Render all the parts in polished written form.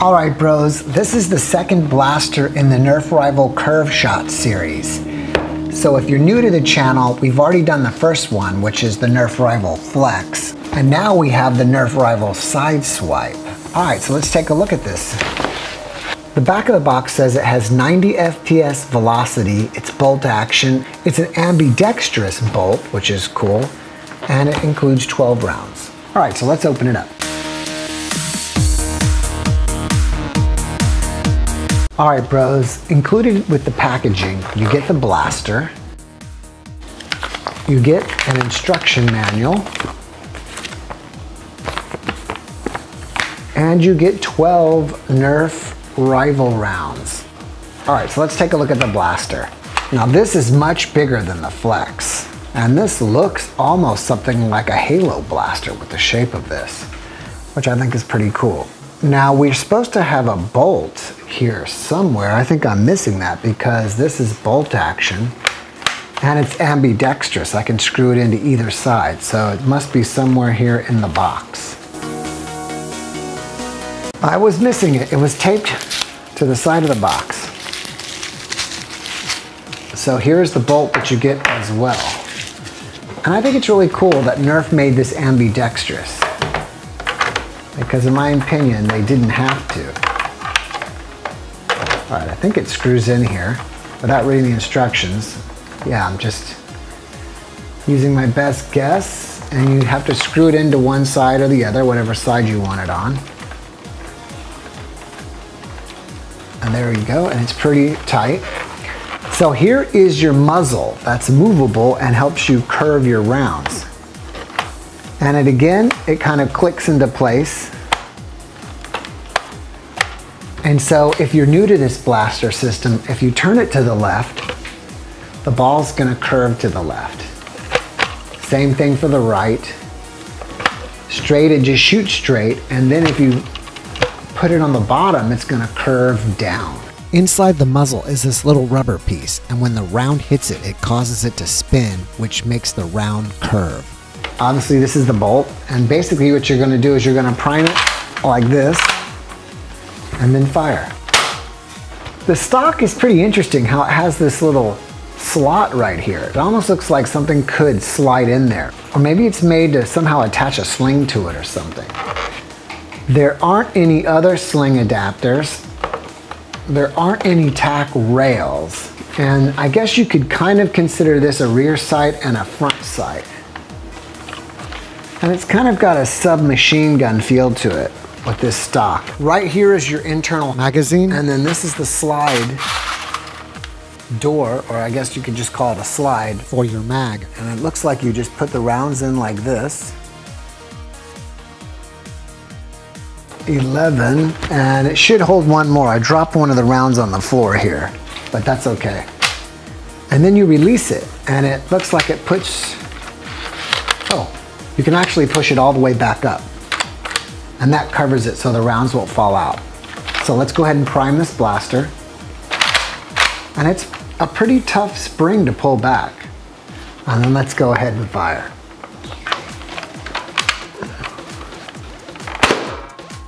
All right, bros, this is the second blaster in the Nerf Rival Curve Shot series. So if you're new to the channel, we've already done the first one, which is the Nerf Rival Flex. And now we have the Nerf Rival Sideswipe. All right, so let's take a look at this. The back of the box says it has 90 FPS velocity, it's bolt action, it's an ambidextrous bolt, which is cool, and it includes 12 rounds. All right, so let's open it up. All right, bros, included with the packaging, you get the blaster, you get an instruction manual, and you get 12 Nerf Rival rounds. All right, so let's take a look at the blaster. Now this is much bigger than the Flex, and this looks almost something like a Halo blaster with the shape of this, which I think is pretty cool. Now we're supposed to have a bolt here somewhere. I think I'm missing that because this is bolt action and it's ambidextrous. I can screw it into either side, so it must be somewhere here in the box. I was missing it. It was taped to the side of the box. So here's the bolt that you get as well. And I think it's really cool that Nerf made this ambidextrous, because in my opinion, they didn't have to. All right, I think it screws in here without reading the instructions. Yeah, I'm just using my best guess, and you have to screw it into one side or the other, whatever side you want it on. And there you go, and it's pretty tight. So here is your muzzle that's movable and helps you curve your rounds. And it again, it kind of clicks into place. And so if you're new to this blaster system, if you turn it to the left, the ball's gonna curve to the left. Same thing for the right. Straight, it just shoots straight, and then if you put it on the bottom, it's gonna curve down. Inside the muzzle is this little rubber piece, and when the round hits it, it causes it to spin, which makes the round curve. Obviously, this is the bolt, and basically what you're gonna do is you're gonna prime it like this, and then fire. The stock is pretty interesting, how it has this little slot right here. It almost looks like something could slide in there, or maybe it's made to somehow attach a sling to it or something. There aren't any other sling adapters. There aren't any tack rails. And I guess you could kind of consider this a rear sight and a front sight. And it's kind of got a submachine gun feel to it with this stock. Right here is your internal magazine. And then this is the slide door, or I guess you could just call it a slide for your mag. And it looks like you just put the rounds in like this. 11, and it should hold one more. I dropped one of the rounds on the floor here, but that's okay. And then you release it, and it looks like it puts, oh, you can actually push it all the way back up. And that covers it so the rounds won't fall out. So let's go ahead and prime this blaster. And it's a pretty tough spring to pull back. And then let's go ahead and fire.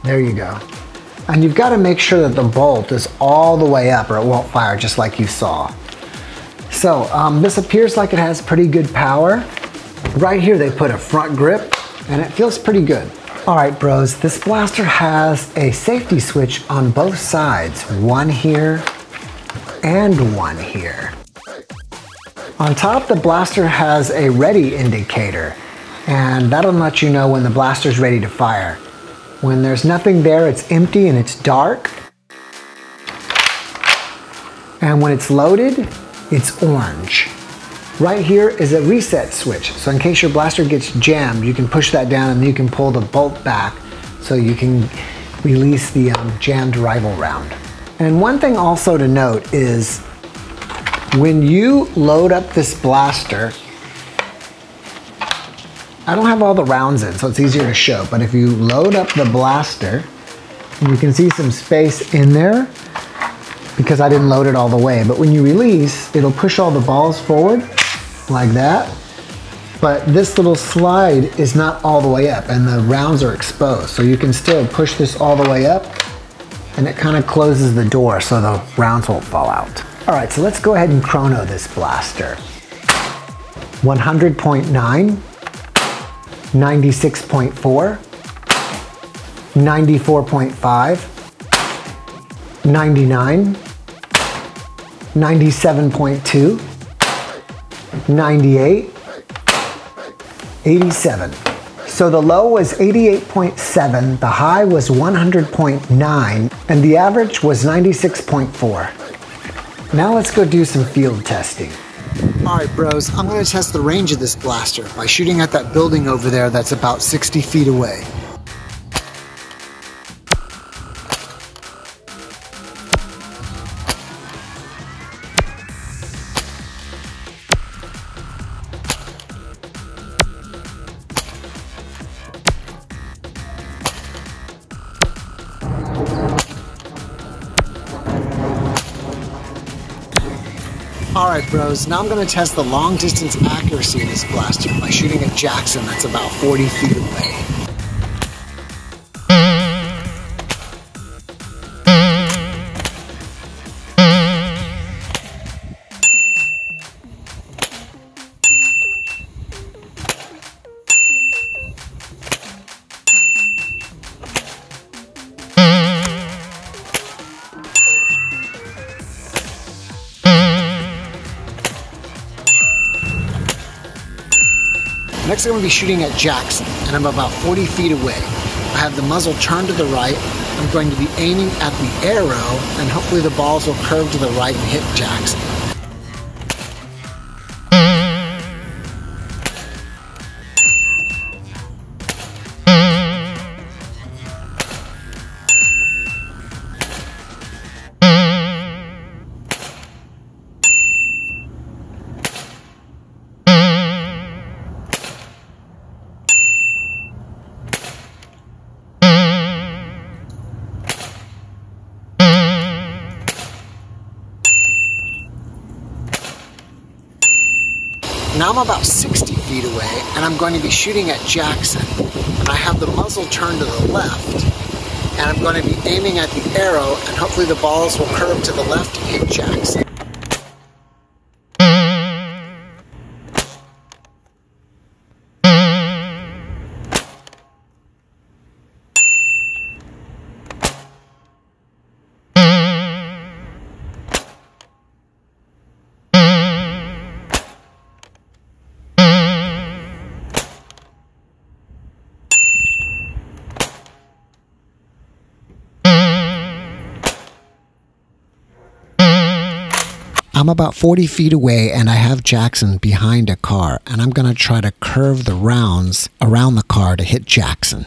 There you go. And you've got to make sure that the bolt is all the way up or it won't fire, just like you saw. So this appears like it has pretty good power. Right here they put a front grip and it feels pretty good. All right, bros, this blaster has a safety switch on both sides, one here and one here. On top, the blaster has a ready indicator, and that'll let you know when the blaster's ready to fire. When there's nothing there, it's empty and it's dark. And when it's loaded, it's orange. Right here is a reset switch. So in case your blaster gets jammed, you can push that down and you can pull the bolt back so you can release the jammed rival round. And one thing also to note is when you load up this blaster, I don't have all the rounds in, so it's easier to show, but if you load up the blaster, you can see some space in there because I didn't load it all the way, but when you release, it'll push all the balls forward like that, but this little slide is not all the way up and the rounds are exposed, so you can still push this all the way up and it kind of closes the door so the rounds won't fall out. All right, so let's go ahead and chrono this blaster. 100.9, 96.4, 94.5, 99, 97.2, 98, 87. So the low was 88.7, the high was 100.9, and the average was 96.4. Now let's go do some field testing. All right, bros, I'm gonna test the range of this blaster by shooting at that building over there that's about 60 feet away. Alright bros, now I'm going to test the long distance accuracy of this blaster by shooting at Jackson that's about 40 feet away. Next I'm going to be shooting at Jackson, and I'm about 40 feet away. I have the muzzle turned to the right, I'm going to be aiming at the arrow, and hopefully the balls will curve to the right and hit Jackson. Now I'm about 60 feet away, and I'm going to be shooting at Jackson. And I have the muzzle turned to the left, and I'm going to be aiming at the arrow, and hopefully the balls will curve to the left and hit Jackson. I'm about 40 feet away and I have Jackson behind a car, and I'm gonna try to curve the rounds around the car to hit Jackson.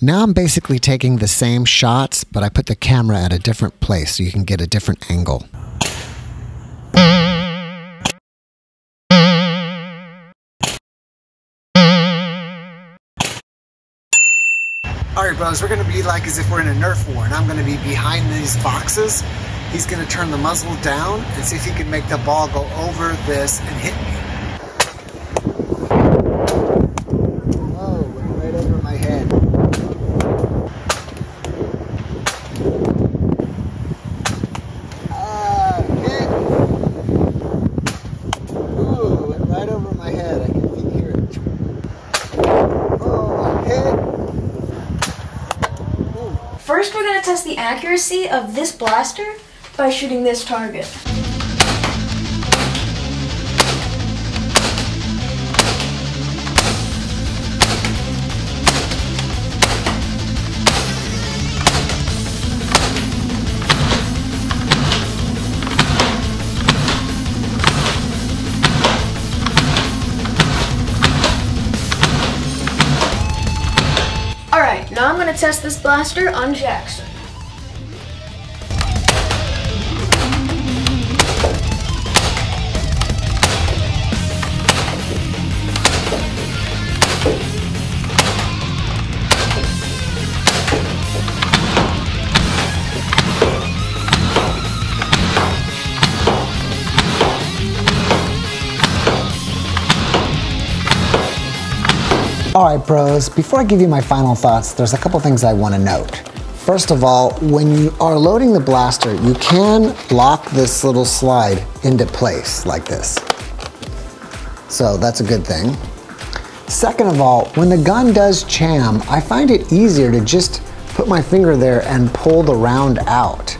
Now I'm basically taking the same shots, but I put the camera at a different place so you can get a different angle. Alright bros, we're going to be like as if we're in a Nerf war, and I'm going to be behind these boxes. He's going to turn the muzzle down and see if he can make the ball go over this and hit me. First, we're going to test the accuracy of this blaster by shooting this target. Alright, now I'm going to test this blaster on Jackson. Alright bros, before I give you my final thoughts, there's a couple things I want to note. First of all, when you are loading the blaster, you can lock this little slide into place like this. So that's a good thing. Second of all, when the gun does jam, I find it easier to just put my finger there and pull the round out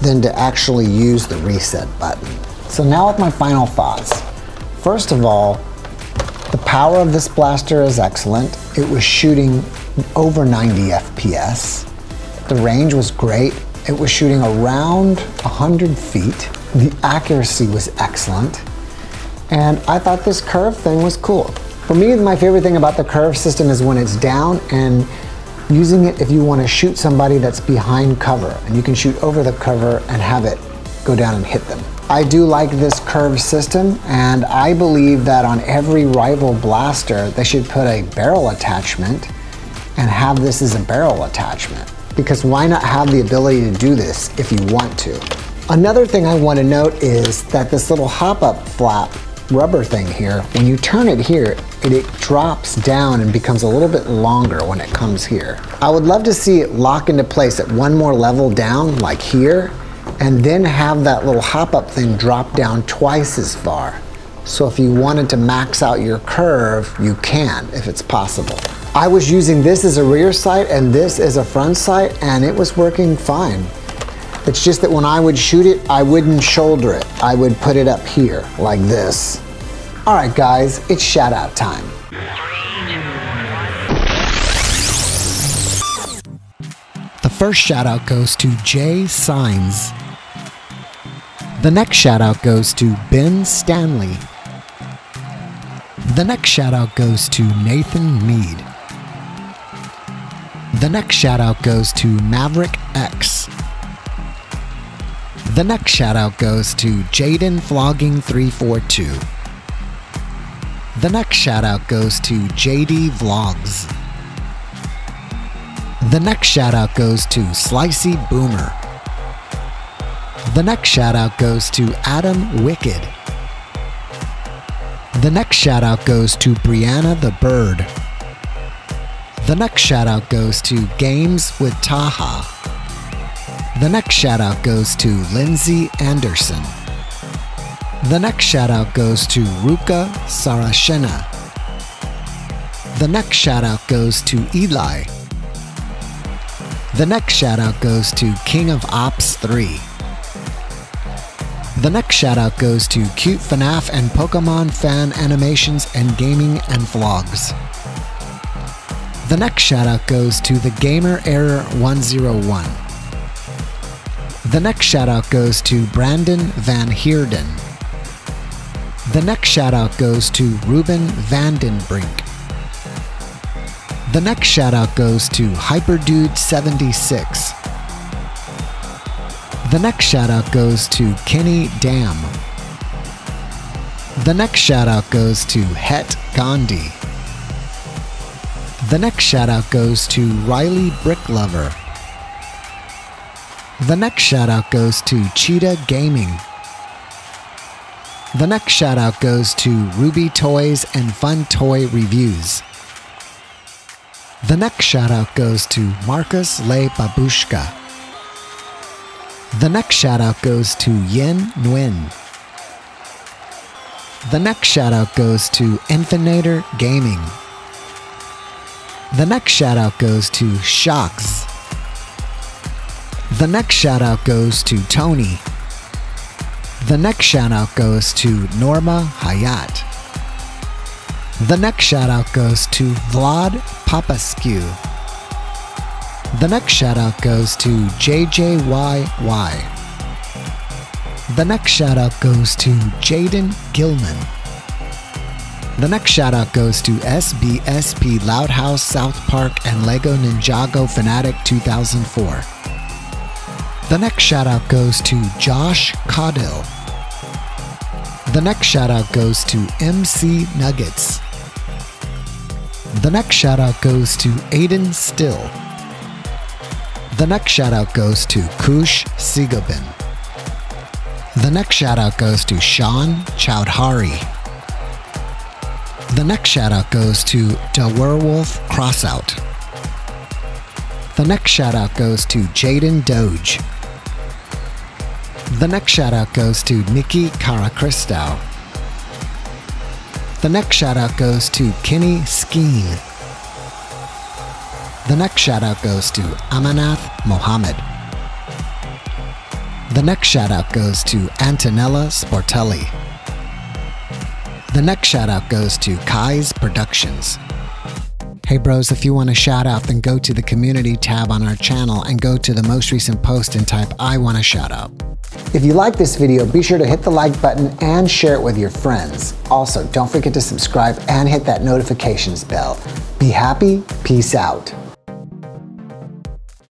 than to actually use the reset button. So now with my final thoughts. First of all, the power of this blaster is excellent. It was shooting over 90 FPS. The range was great. It was shooting around 100 feet. The accuracy was excellent. And I thought this curve thing was cool. For me, my favorite thing about the curve system is when it's down and using it if you want to shoot somebody that's behind cover. And you can shoot over the cover and have it go down and hit them. I do like this curve system, and I believe that on every rival blaster, they should put a barrel attachment and have this as a barrel attachment. Because why not have the ability to do this if you want to? Another thing I want to note is that this little hop-up flap rubber thing here, when you turn it here, it drops down and becomes a little bit longer when it comes here. I would love to see it lock into place at one more level down, like here, and then have that little hop-up thing drop down twice as far. So if you wanted to max out your curve, you can, if it's possible. I was using this as a rear sight and this as a front sight, and it was working fine. It's just that when I would shoot it, I wouldn't shoulder it. I would put it up here, like this. All right, guys, it's shout out time. 3, 2, 1. The first shout out goes to Jay Sines. The next shout out goes to Ben Stanley. The next shout out goes to Nathan Mead. The next shout out goes to Maverick X. The next shout out goes to Jaden Vlogging 342. The next shout out goes to JD Vlogs. The next shout out goes to Slicey Boomer. The next shout out goes to Adam Wicked. The next shout out goes to Brianna the Bird. The next shout out goes to Games with Taha. The next shout-out goes to Lindsey Anderson. The next shout-out goes to Ruka Sarashenna. The next shout-out goes to Eli. The next shout-out goes to King of Ops 3. The next shout-out goes to Cute FNAF and Pokemon Fan Animations and Gaming and Vlogs. The next shout-out goes to The Gamer Error 101. The next shout-out goes to Brandon Van Heerden. The next shout-out goes to Ruben Vandenbrink. The next shout-out goes to HyperDude76. The next shout-out goes to Kenny Dam. The next shout-out goes to Het Gandhi. The next shout-out goes to Riley Bricklover. The next shout-out goes to Cheetah Gaming. The next shout-out goes to Ruby Toys and Fun Toy Reviews. The next shout-out goes to Marcus Le Babushka. The next shout-out goes to Yin Nguyen. The next shout-out goes to Infinator Gaming. The next shout-out goes to Shocks. The next shout-out goes to Tony. The next shout-out goes to Norma Hayat. The next shout-out goes to Vlad Papascu. The next shout-out goes to JJYY. The next shout-out goes to Jaden Gilman. The next shout-out goes to SBSP Loud House, South Park, and Lego Ninjago Fanatic 2004. The next shout-out goes to Josh Caudill. The next shout-out goes to MC Nuggets. The next shout-out goes to Aiden Still. The next shout-out goes to Kush Sigobin. The next shout-out goes to Sean Chowdhury. The next shoutout goes to Da Werewolf Crossout. The next shoutout goes to Jaden Doge. The next shoutout goes to Nikki Caracristal. The next shoutout goes to Kenny Skeen. The next shoutout goes to Amanath Mohammed. The next shoutout goes to Antonella Sportelli. The next shoutout goes to Kai's Productions. Hey bros, if you want a shout out, then go to the community tab on our channel and go to the most recent post and type I want a shout out. If you like this video, be sure to hit the like button and share it with your friends. Also, don't forget to subscribe and hit that notifications bell. Be happy, peace out.